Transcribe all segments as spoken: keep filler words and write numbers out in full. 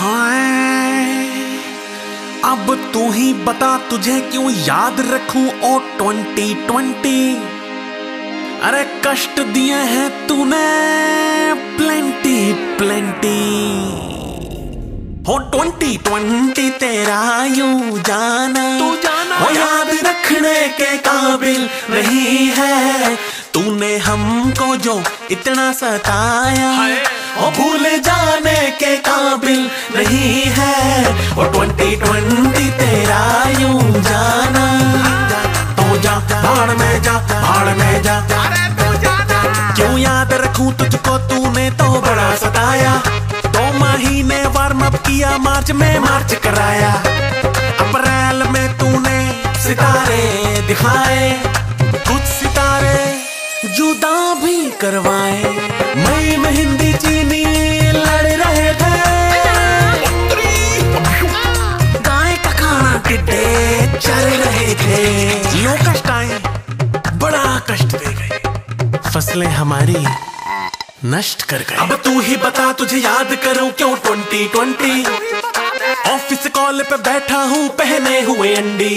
हाय अब तू ही बता तुझे क्यों याद रखूं ओ ट्वेंटी ट्वेंटी। अरे कष्ट दिए हैं तूने प्लेंटी प्लेंटी। हो ट्वेंटी ट्वेंटी तेरा यूं जाना तू जाना हो याद रखने के काबिल नहीं है। तूने हमको जो इतना सताया हो भूल जाने के काबिल नहीं है। और ट्वेंटी ट्वेंटी तेरा यूं जाना तो जा भाड़ में जा भाड़ में जा। क्यों याद रखूं तुझको तूने तो बड़ा सताया। महीने वार्म अप किया मार्च में मार्च कराया। अप्रैल में तूने सितारे दिखाए कुछ सितारे जुदा भी करवाए। मई में हिंदी चीनी लड़ रहे थे गाय का खाना टिड्डे चल रहे थे। लो कष्ट आए बड़ा कष्ट दे गए फसलें हमारी नष्ट कर गए। अब तू ही बता तुझे याद करूं क्यों ट्वेंटी ट्वेंटी। ऑफिस कॉल पे बैठा हूँ पहने हुए अंडी।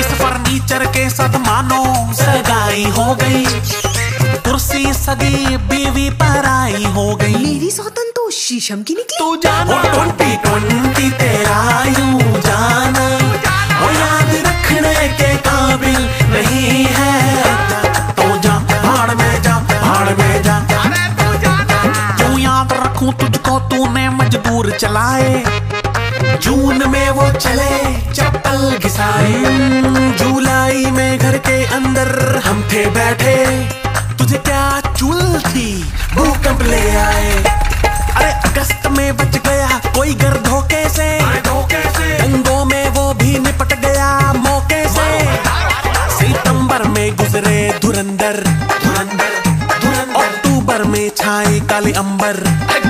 इस फर्नीचर के साथ मानो सगाई हो गई। कुर्सी सगी बीवी पराई हो गई। मेरी सौतन तो शीशम की निकली तू जाना। ट्वेंटी ट्वेंटी तेरा यूं जाना वो याद रखने के काबिल नहीं है। तुझको तूने मजबूर चलाए जून में वो चले चप्पल घिसाए। जुलाई में घर के अंदर हम थे बैठे तुझे क्या चुल थी भूकंप ले आए। अरे अगस्त में बच गया कोई घर धोखे से दंगों में वो भी निपट गया मौके से। सितंबर में गुजरे धुरंधर धुरंधर। अक्टूबर में छाए काले अंबर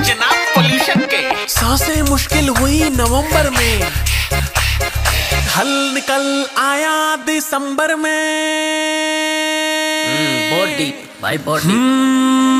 जनाब पोल्यूशन के। सांसें मुश्किल हुई नवंबर में हल निकल आया दिसंबर में। बहुत डीप भाई बहुत डीप।